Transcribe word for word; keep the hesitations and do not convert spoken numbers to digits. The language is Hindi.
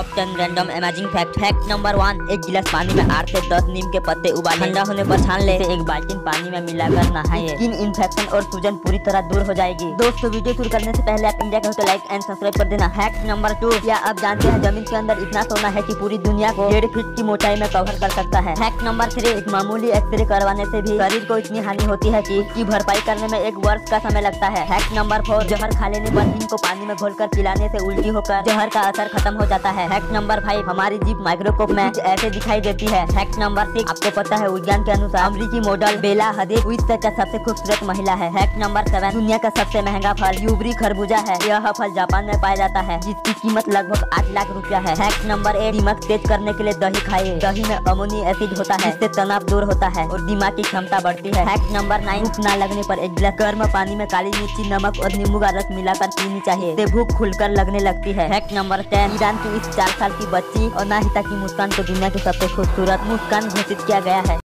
Top ten random amazing fact. Fact number one, एक गिलास पानी में आठ से दस नीम के पत्ते उबाल ठंडा होने पर छान ले, एक बाल्टी पानी में मिलाकर नहाए, स्किन इन्फेक्शन और सूजन पूरी तरह दूर हो जाएगी। दोस्तों वीडियो शुरू करने से पहले आप इंडिया का हो तो लाइक एंड सब्सक्राइब कर देना। फैक्ट नंबर टू, क्या आप जानते हैं जमीन के अंदर इतना सोना है कि पूरी दुनिया को डेढ़ फीट की मोटाई में कवर कर सकता है। फैक्ट नंबर थ्री, एक मामूली एक्सरे करवाने से भी शरीर को इतनी हानि होती है कि इसकी भरपाई करने में एक वर्ष का समय लगता है। फैक्ट नंबर फोर, जहर खा लेने पर हींग को पानी में घोलकर पिलाने से उल्टी होकर जहर का असर खत्म हो जाता है। फैक्ट नंबर फाइव, हमारी जीभ माइक्रोस्कोप में ऐसे दिखाई देती है। फैक्ट नंबर सिक्स, आपको पता है विज्ञान के अनुसार अमरीकी मॉडल बेला हदीद विश्व का सबसे खूबसूरत महिला है। फैक्ट नंबर सेवन, दुनिया का सबसे महंगा फल यूबरी खरबूजा है। यह फल जापान में पाया जाता है जिसकी कीमत लगभग आठ लाख रुपया है। फैक्ट नंबर एट, दिमाग तेज करने के लिए दही खाइए, दही में अमोनी एसिड होता है जिससे तनाव दूर होता है और दिमाग की क्षमता बढ़ती है। फैक्ट नंबर नाइन, भूख न लगने पर एक गिलास गर्म पानी में काली मिर्ची नमक और नींबू का रस मिलाकर पीनी चाहिए, इससे भूख खुलकर लगने लगती है। फैक्ट नंबर टेन, ईरान की इस चार साल की बच्ची और नाहिता की मुस्कान को दुनिया की सबसे खूबसूरत मुस्कान घोषित किया गया है।